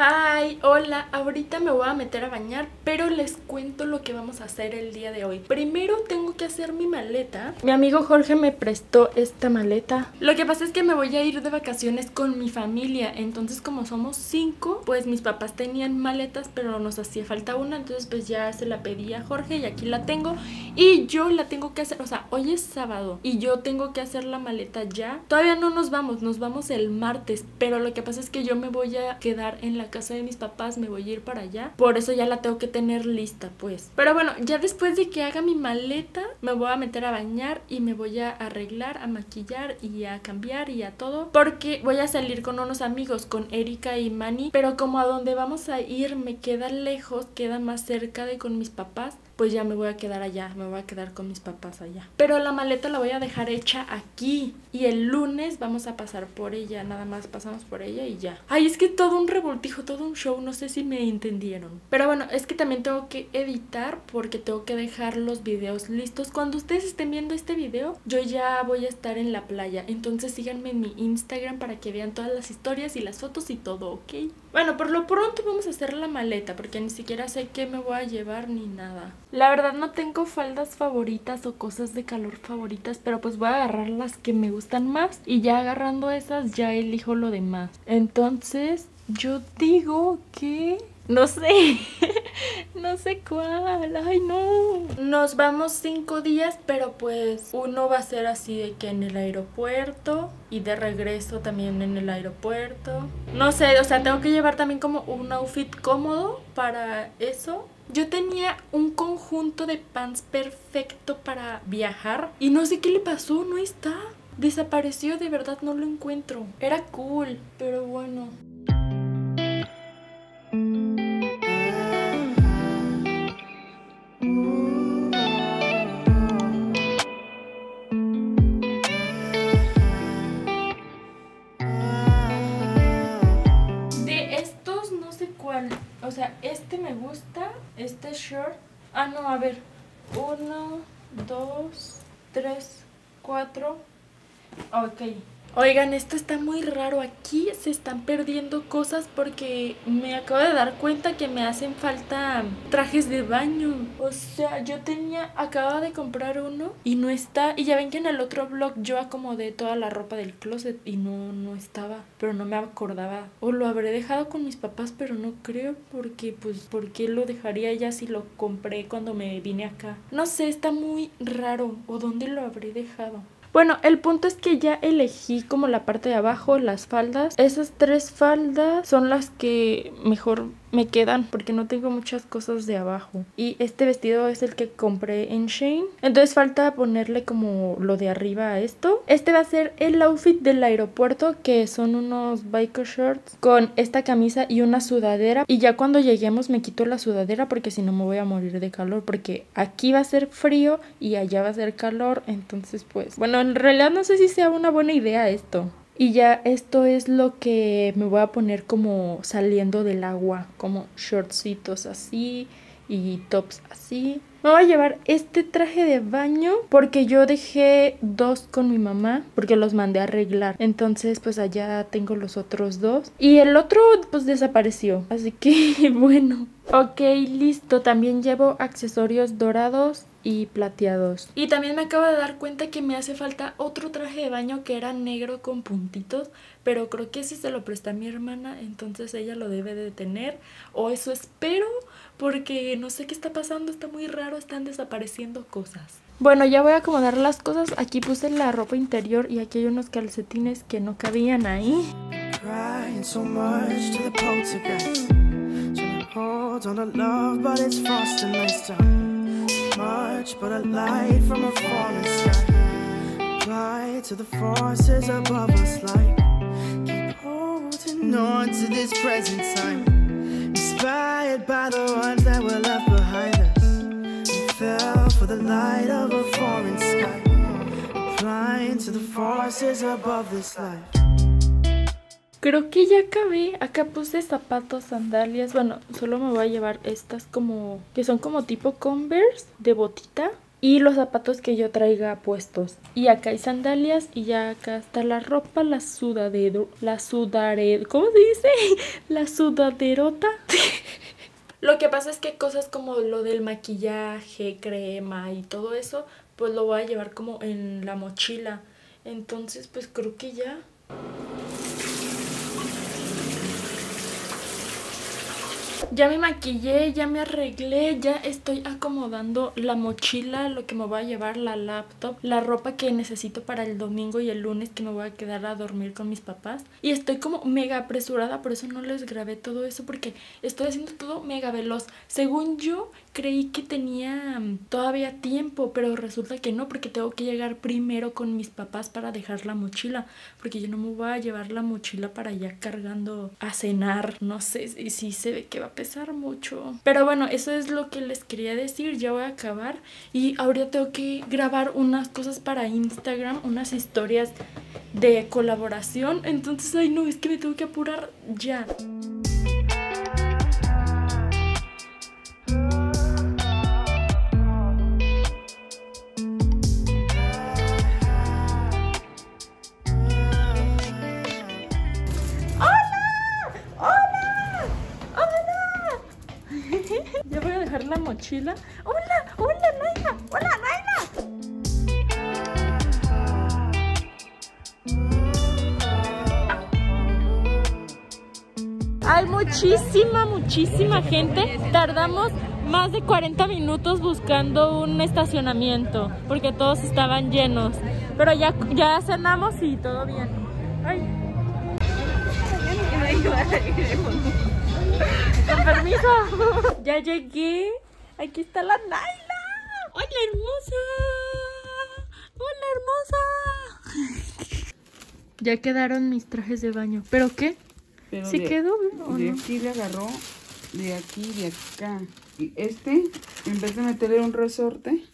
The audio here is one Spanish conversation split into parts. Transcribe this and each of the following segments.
Hi, hola, ahorita me voy a meter a bañar, pero les cuento lo que vamos a hacer el día de hoy. Primero tengo que hacer mi maleta. Mi amigo Jorge me prestó esta maleta. Lo que pasa es que me voy a ir de vacaciones con mi familia, entonces como somos 5, pues mis papás tenían maletas, pero nos hacía falta una, entonces pues ya se la pedí a Jorge y aquí la tengo. Y yo la tengo que hacer, o sea, hoy es sábado y yo tengo que hacer la maleta ya. Todavía no nos vamos el martes, pero lo que pasa es que yo me voy a quedar en la casa de mis papás, me voy a ir para allá, por eso ya la tengo que tener lista pues. Pero bueno, ya después de que haga mi maleta me voy a meter a bañar y me voy a arreglar, a maquillar y a cambiar y a todo, porque voy a salir con unos amigos, con Erika y Manny, pero como a donde vamos a ir me queda lejos, queda más cerca de con mis papás, pues ya me voy a quedar allá, me voy a quedar con mis papás allá. Pero la maleta la voy a dejar hecha aquí y el lunes vamos a pasar por ella, nada más pasamos por ella y ya. Ay, es que todo un revoltijo, todo un show, no sé si me entendieron. Pero bueno, es que también tengo que editar porque tengo que dejar los videos listos. Cuando ustedes estén viendo este video, yo ya voy a estar en la playa, entonces síganme en mi Instagram para que vean todas las historias y las fotos y todo, ¿ok? Bueno, por lo pronto vamos a hacer la maleta porque ni siquiera sé qué me voy a llevar ni nada. La verdad no tengo faldas favoritas o cosas de calor favoritas, pero pues voy a agarrar las que me gustan más y ya agarrando esas ya elijo lo demás. Entonces yo digo que... no sé, no sé cuál, ay no. Nos vamos 5 días, pero pues uno va a ser así de que en el aeropuerto y de regreso también en el aeropuerto. No sé, o sea, tengo que llevar también como un outfit cómodo para eso. Yo tenía un conjunto de pants perfecto para viajar y no sé qué le pasó, no está. Desapareció, de verdad no lo encuentro. Era cool, pero bueno. O sea, este me gusta, este short. Ah, no, a ver. 1, 2, 3, 4. Ok. Oigan, esto está muy raro. Aquí se están perdiendo cosas porque me acabo de dar cuenta que me hacen falta trajes de baño. O sea, yo tenía, acababa de comprar uno y no está. Y ya ven que en el otro vlog yo acomodé toda la ropa del closet y no estaba, pero no me acordaba. O lo habré dejado con mis papás, pero no creo porque pues ¿por qué lo dejaría ya si lo compré cuando me vine acá? No sé, está muy raro. ¿O dónde lo habré dejado? Bueno, el punto es que ya elegí como la parte de abajo, las faldas. Esas 3 faldas son las que mejor me quedan porque no tengo muchas cosas de abajo. Y este vestido es el que compré en Shein. Entonces falta ponerle como lo de arriba a esto. Este va a ser el outfit del aeropuerto, que son unos biker shorts con esta camisa y una sudadera. Y ya cuando lleguemos me quito la sudadera porque si no me voy a morir de calor, porque aquí va a ser frío y allá va a ser calor. Entonces pues, bueno, en realidad no sé si sea una buena idea esto. Y ya esto es lo que me voy a poner como saliendo del agua, como shortcitos así y tops así. Me voy a llevar este traje de baño porque yo dejé 2 con mi mamá porque los mandé a arreglar. Entonces pues allá tengo los otros 2 y el otro pues desapareció. Así que bueno. Ok, listo. También llevo accesorios dorados y plateados. Y también me acabo de dar cuenta que me hace falta otro traje de baño que era negro con puntitos, pero creo que ese se lo presta a mi hermana, entonces ella lo debe de tener, o eso espero, porque no sé qué está pasando, está muy raro, están desapareciendo cosas. Bueno, ya voy a acomodar las cosas. Aquí puse la ropa interior y aquí hay unos calcetines que no cabían ahí. Much, but a light from a falling sky, fly to the forces above us like, keep holding on to this present time, inspired by the ones that were left behind us, we fell for the light of a foreign sky, flying to the forces above this life. Creo que ya acabé. Acá puse zapatos, sandalias. Bueno, solo me voy a llevar estas como... que son como tipo Converse de botita. y los zapatos que yo traiga puestos. Y acá hay sandalias y ya acá está la ropa, ¿cómo se dice? La sudaderota. Lo que pasa es que cosas como lo del maquillaje, crema y todo eso, pues lo voy a llevar como en la mochila. Entonces pues creo que ya... Ya me maquillé, ya me arreglé, ya estoy acomodando la mochila, lo que me voy a llevar, la laptop, la ropa que necesito para el domingo y el lunes que me voy a quedar a dormir con mis papás. Y estoy como mega apresurada, por eso no les grabé todo eso, porque estoy haciendo todo mega veloz. Según yo, creí que tenía todavía tiempo, pero resulta que no, porque tengo que llegar primero con mis papás para dejar la mochila, porque yo no me voy a llevar la mochila para allá cargando a cenar. No sé si se ve que va a pesar mucho. Pero bueno, eso es lo que les quería decir. Ya voy a acabar y ahora tengo que grabar unas cosas para Instagram, unas historias de colaboración. Entonces, ay no, es que me tengo que apurar ya. La mochila. ¡Hola! ¡Hola, Naila! ¡Hola, Naila! Hay muchísima gente. Tardamos más de 40 minutos buscando un estacionamiento porque todos estaban llenos. Pero ya cenamos y todo bien. Ay. Con permiso. Ya llegué. Aquí está la Naila. Hola, hermosa. Hola, hermosa. Ya quedaron mis trajes de baño. ¿Pero qué? Pero ¿sí quedó? ¿O de no? Aquí le agarró. De aquí, de acá. Y este, en vez de meterle un resorte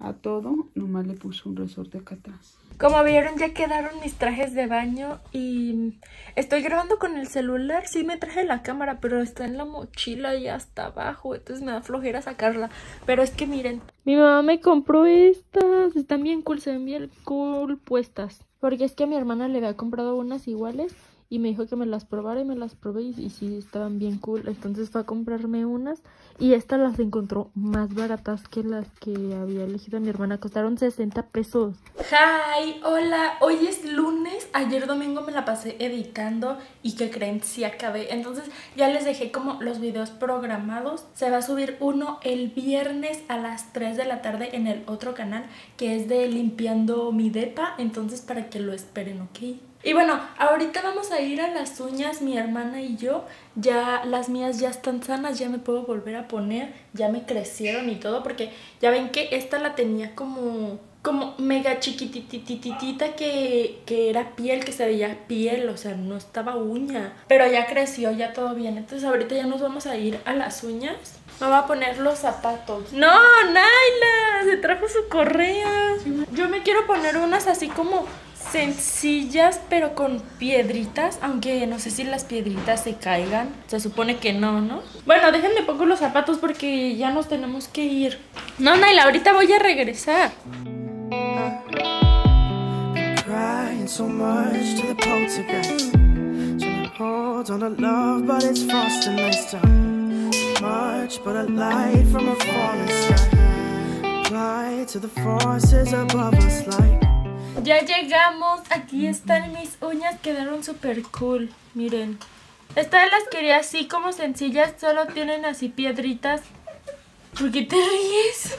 a todo, nomás le puso un resorte acá atrás. Como vieron, ya quedaron mis trajes de baño y estoy grabando con el celular. Sí me traje la cámara, pero está en la mochila y hasta abajo, entonces me da flojera sacarla. Pero es que miren, mi mamá me compró estas, están bien cool, se ven bien cool puestas. Porque es que a mi hermana le había comprado unas iguales y me dijo que me las probara y me las probé y sí estaban bien cool. Entonces fue a comprarme unas y estas las encontró más baratas que las que había elegido mi hermana. Costaron 60 pesos. Hi, hola, hoy es lunes, ayer domingo me la pasé editando y que creen, sí acabé. Entonces ya les dejé como los videos programados. Se va a subir uno el viernes a las 3 de la tarde en el otro canal que es de Limpiando Mi Depa, entonces para que lo esperen, ¿ok? Y bueno, ahorita vamos a ir a las uñas, mi hermana y yo. Ya las mías ya están sanas, ya me puedo volver a poner, ya me crecieron y todo, porque ya ven que esta la tenía como mega chiquitititita que era piel, que se veía piel, o sea, no estaba uña. Pero ya creció, ya todo bien, entonces ahorita ya nos vamos a ir a las uñas. Me voy a poner los zapatos. ¡No, Naila! Se trajo su correa. Yo me quiero poner unas así como... sencillas pero con piedritas, aunque no sé si las piedritas se caigan, se supone que no, ¿no? Bueno, déjenme pongo los zapatos porque ya nos tenemos que ir. No, Naila, ahorita voy a regresar. Ya llegamos, aquí están mis uñas, quedaron súper cool, miren. Estas las quería así como sencillas, solo tienen así piedritas. ¿Por qué te ríes?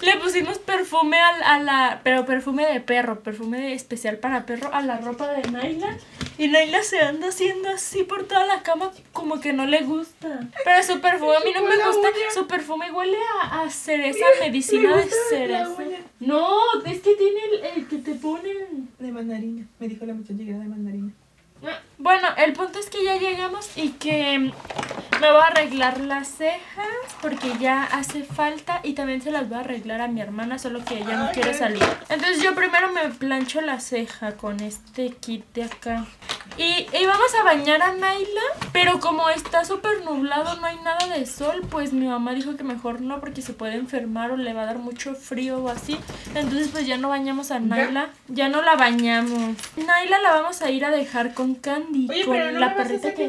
Le pusimos perfume a la... pero perfume de perro, perfume especial para perro a la ropa de Naila. Y Naila se anda haciendo así por toda la cama como que no le gusta. Pero su perfume a mí no me gusta. Su perfume huele a cereza, medicina de cereza. No, es que tiene el que te ponen... de mandarina, me dijo la muchacha que era de mandarina. Bueno, el punto es que ya llegamos y que Me voy a arreglar las cejas porque ya hace falta. Y también se las voy a arreglar a mi hermana, solo que ella no quiere salir. Entonces yo primero me plancho la ceja con este kit de acá. Y vamos a bañar a Naila, pero como está súper nublado, no hay nada de sol, pues mi mamá dijo que mejor no porque se puede enfermar o le va a dar mucho frío o así. Entonces pues ya no bañamos a Naila, ya no la bañamos. Naila la vamos a ir a dejar con Candy. Oye, con pero no la perrita que...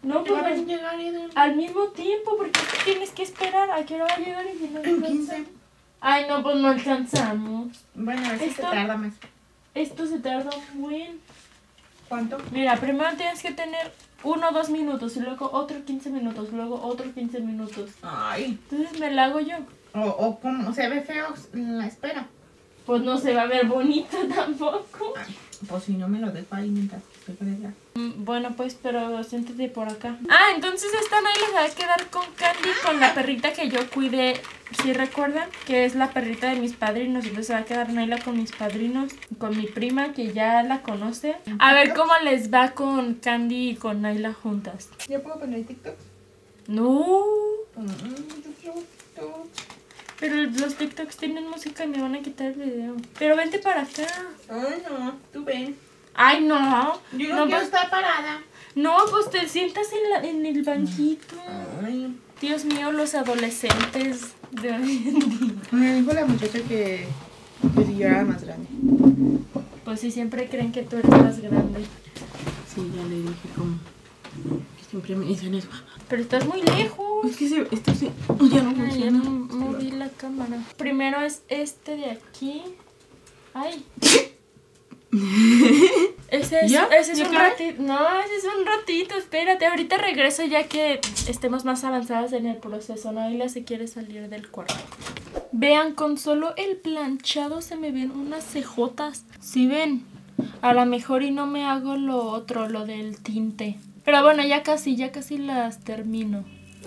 No, pues van a llegar al mismo tiempo, porque tienes que esperar a que hora va a llegar y no alcanzamos. Ay, no, pues no alcanzamos. Bueno, a ver si se tarda más. Esto se tarda un buen. ¿Cuánto? Mira, primero tienes que tener 1 o 2 minutos y luego otro 15 minutos, luego otro 15 minutos. Ay. Entonces me la hago yo. O como se ve feo en la espera. Pues no se va a ver bonita tampoco. Ay, pues si no me lo dejo ahí mientras estoy para allá. Bueno, pues, pero siéntate por acá. Ah, entonces esta Naila se va a quedar con Candy, con la perrita que yo cuidé. ¿Sí recuerdan? Que es la perrita de mis padrinos. Entonces se va a quedar Naila con mis padrinos, con mi prima, que ya la conoce. A ver cómo les va con Candy y con Naila juntas. ¿Ya puedo poner TikTok? No. Pero los TikToks tienen música y me van a quitar el video. Pero vente para acá. Ay, no, tú ven. Ay, no. Yo no quiero estar parada. No, pues te sientas en el banquito. Ay. Dios mío, los adolescentes de hoy en día. Me dijo la muchacha que si yo era más grande. Pues sí, siempre creen que tú eres más grande. Sí, ya le dije como... que siempre me dicen eso. Pero estás muy lejos. Es que esto sí... ya no funciona. Ya no moví la cámara. Primero es este de aquí. Ay. Ese es un ratito, espérate, ahorita regreso ya que estemos más avanzadas en el proceso. Naila se quiere salir del cuarto. Vean, con solo el planchado se me ven unas cejotas. ¿Sí ven? A lo mejor y no me hago lo otro, lo del tinte. Pero bueno, ya casi las termino.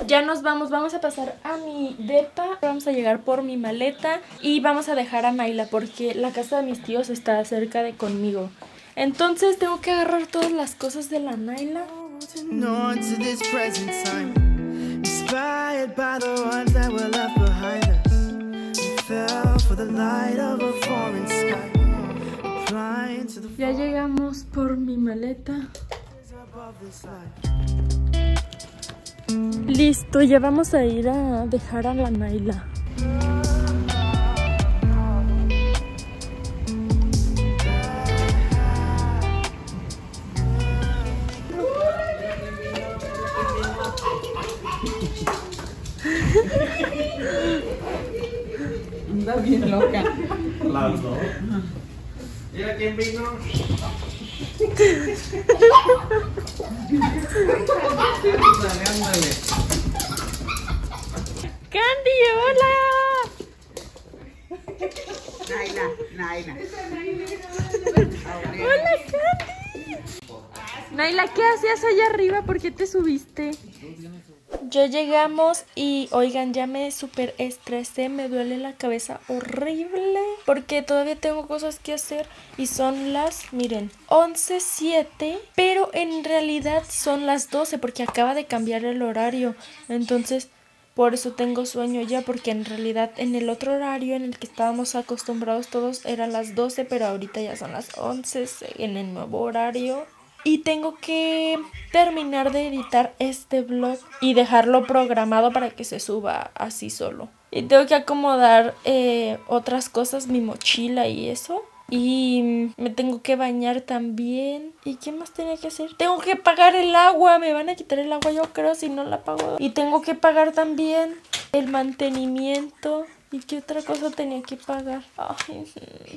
Ya nos vamos, vamos a pasar a mi depa, vamos a llegar por mi maleta y vamos a dejar a Naila porque la casa de mis tíos está cerca de conmigo. Entonces tengo que agarrar todas las cosas de la Naila. Ya llegamos por mi maleta. Listo, ya vamos a ir a dejar a la Naila. Anda bien loca. Las dos. Mira quién vino. Candy, hola. Naila. Hola, Candy. Naila, ¿qué hacías allá arriba? ¿Por qué te subiste? Ya llegamos y oigan, ya me súper estresé, me duele la cabeza horrible porque todavía tengo cosas que hacer y son las, miren, 11:07, pero en realidad son las 12 porque acaba de cambiar el horario, entonces por eso tengo sueño ya, porque en realidad en el otro horario en el que estábamos acostumbrados todos eran las 12, pero ahorita ya son las 11 en el nuevo horario. Y tengo que terminar de editar este vlog y dejarlo programado para que se suba así solo. Y tengo que acomodar otras cosas, mi mochila y eso. Y me tengo que bañar también. ¿Y qué más tenía que hacer? Tengo que pagar el agua. Me van a quitar el agua, yo creo, si no la pago. Y tengo que pagar también el mantenimiento. ¿Y qué otra cosa tenía que pagar? Ay,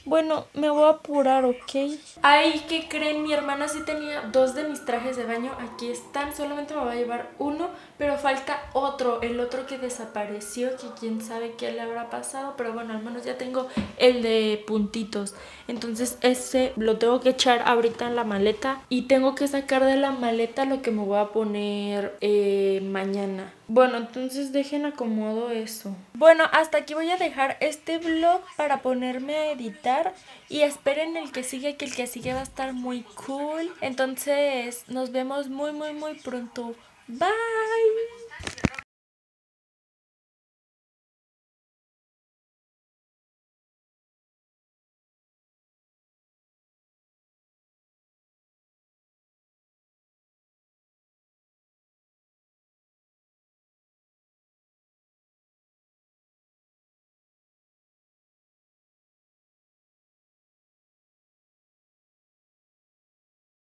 bueno, me voy a apurar, ¿ok? Ay, ¿qué creen? Mi hermana sí tenía 2 de mis trajes de baño. Aquí están. Solamente me va a llevar 1, pero falta otro. El otro que desapareció, que quién sabe qué le habrá pasado. Pero bueno, al menos ya tengo el de puntitos. Entonces ese lo tengo que echar ahorita en la maleta. Y tengo que sacar de la maleta lo que me voy a poner mañana. Bueno, entonces dejen acomodo eso. Bueno, hasta aquí voy a dejar este vlog para ponerme a editar. Y esperen el que sigue, que el que sigue va a estar muy cool. Entonces nos vemos muy pronto. Bye.